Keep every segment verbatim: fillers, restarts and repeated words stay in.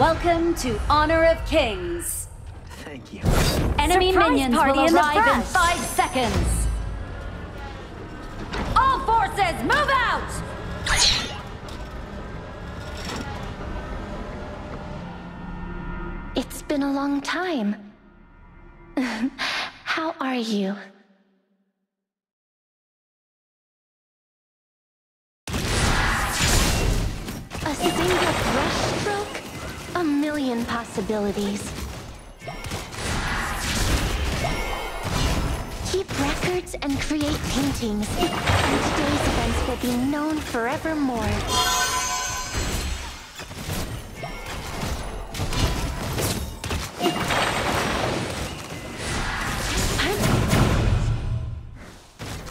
Welcome to Honor of Kings. Thank you. Enemy Surprise minions will in arrive in five seconds. All forces, move out! It's been a long time. How are you? A single brushstroke? A million possibilities. Keep records and create paintings, and today's events will be known forevermore.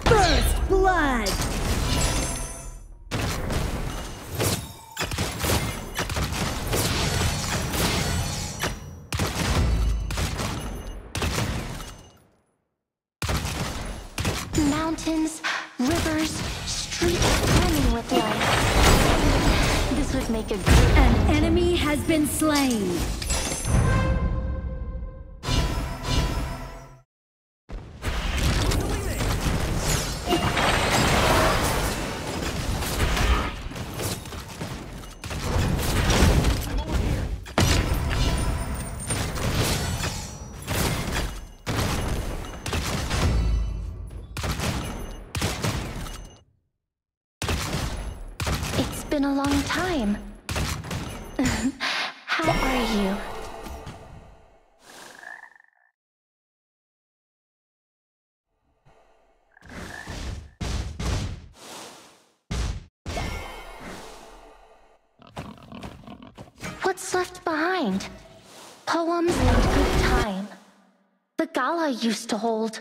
First blood! Mountains, rivers, streets brimming with life. This would make a great... An enemy has been slain. Been a long time. How are you? What's left behind? Poems and good time. The gala used to hold,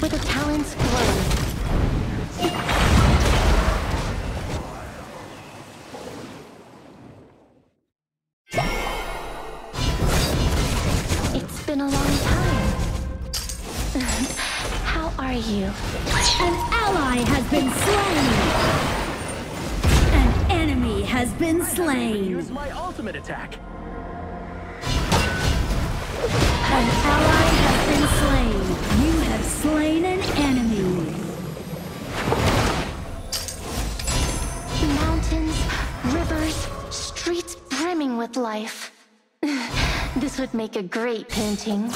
where the talents glowed. Been a long time. How are you? An ally has been slain. An enemy has been slain. Use my ultimate attack. An ally has been slain. You have slain an enemy. Mountains, rivers, streets brimming with life. This would make a great painting.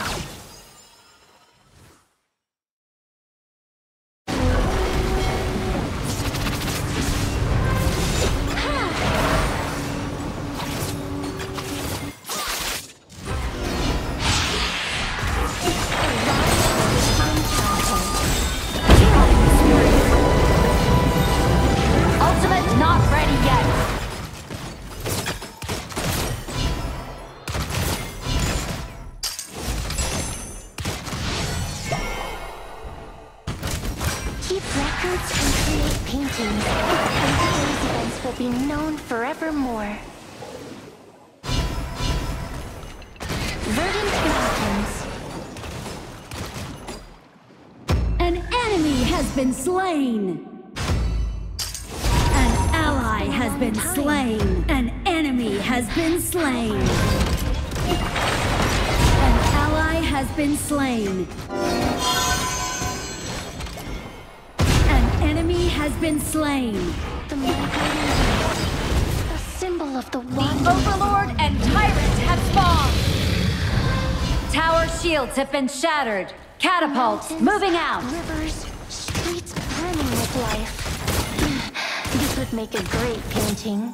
Be known forevermore. Verdant mountains. An enemy has been slain. An ally has been slain. An enemy has been slain. An ally has been slain. An enemy has been slain. The symbol of the one. The Overlord and Tyrant have fallen. Tower shields have been shattered. Catapults Mountains, moving out. Rivers, streets brimming with life. This would make a great painting.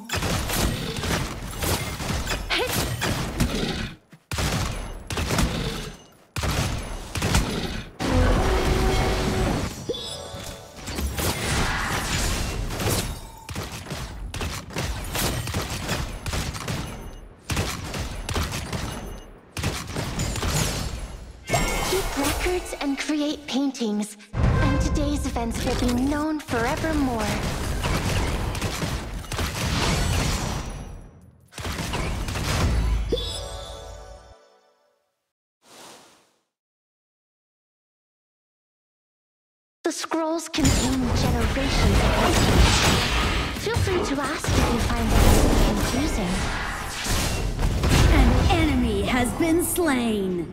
Records and create paintings, and today's events will be known forevermore. The scrolls contain generations of history. Feel free to ask if you find that confusing. been slain.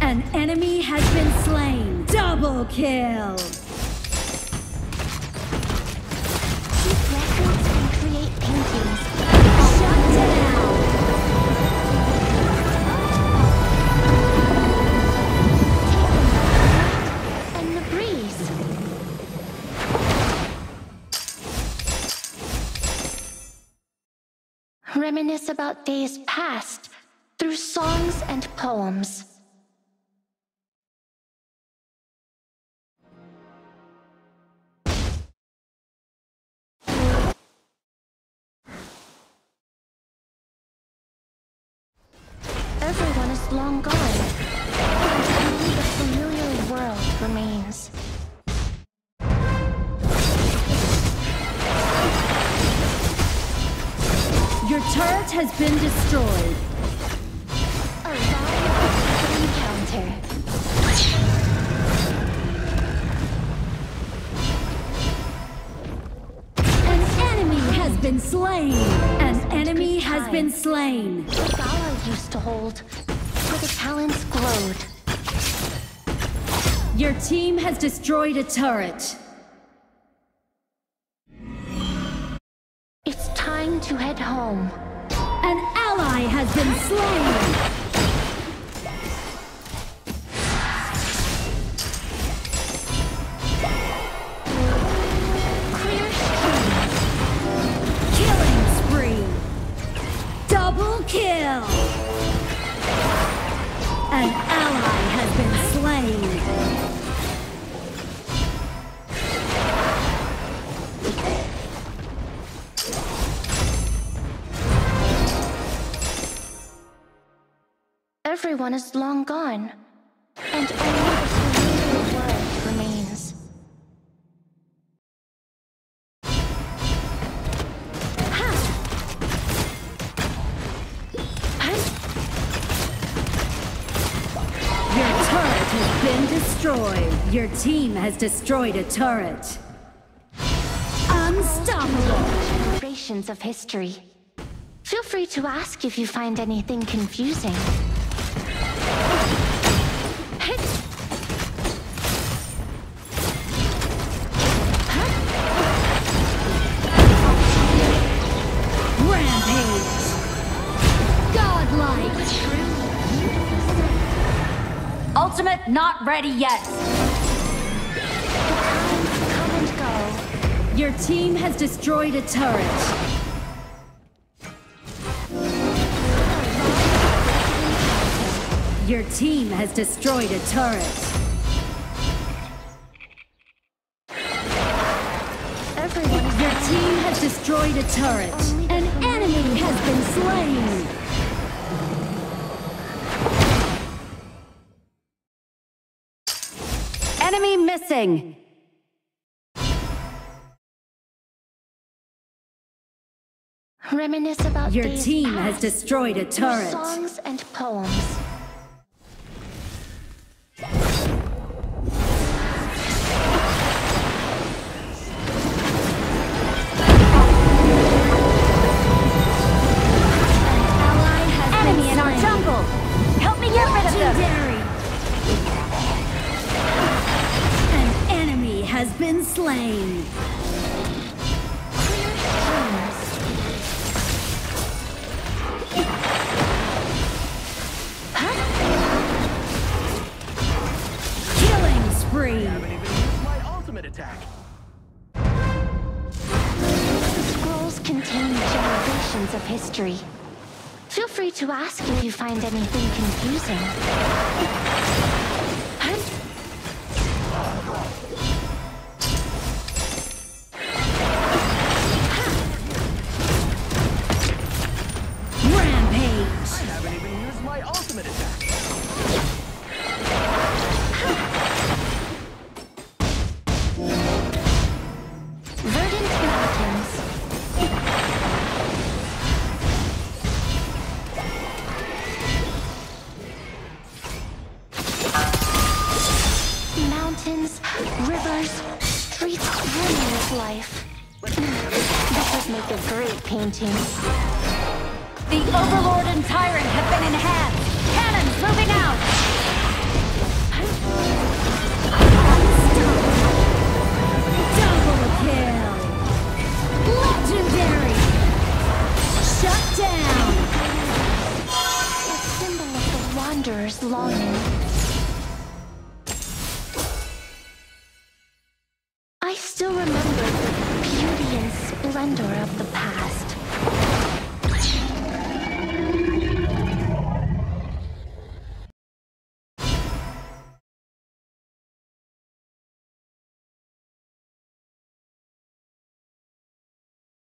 An enemy has been slain. Double kill. Keep records and create paintings. Shut down. And the breeze. Reminisce about days past through songs and poems. Everyone is long gone, and only the familiar world remains. Your turret has been destroyed. A round encounter. Been slain. An enemy has been slain. The bower used to hold, where the talons glowed. Your team has destroyed a turret. It's time to head home. An ally has been slain. Kill! An ally has been slain! Everyone is long gone, and only the familiar world remains. Been destroyed. Your team has destroyed a turret. Unstoppable. Generations of history. Feel free to ask if you find anything confusing. Ultimate not ready yet. The times come and go. Your team has destroyed a turret. Your team has destroyed a turret. Everyone. Your team has destroyed a turret. An enemy has been slain. Enemy missing! Reminisce about your team has destroyed a turret. Songs and poems. Enemy in our jungle! Help me get rid of them! Has been slain. Huh? Killing spree. My ultimate attack. The scrolls contain generations of history. Feel free to ask if you find anything confusing. Huh? Painting. The Overlord and Tyrant have been in hand. Cannon! Shut down! The symbol of the Wanderer's longing. I still remember the beauty and splendor of the past.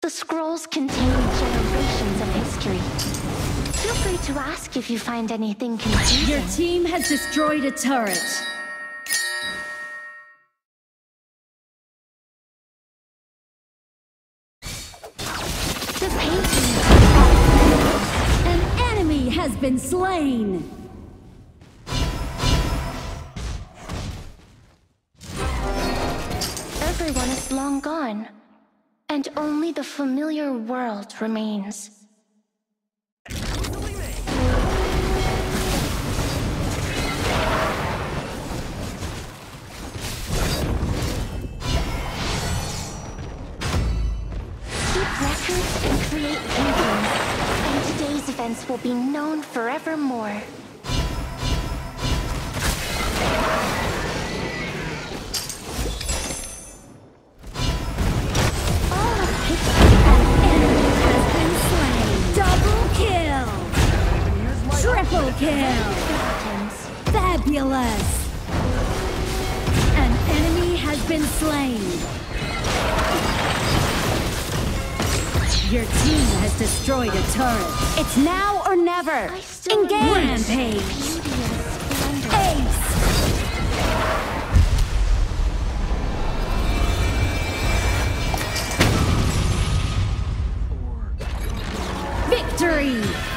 The scrolls contain generations of history. Feel free to ask if you find anything confusing. Your team has destroyed a turret. The painting of an enemy has been slain. Everyone is long gone. And only the familiar world remains. Keep records and create paintings, and today's events will be known forevermore. Triple kill! Fabulous! An enemy has been slain. Your team has destroyed a turret. It's now or never. Engage! Rampage! Ace! Victory!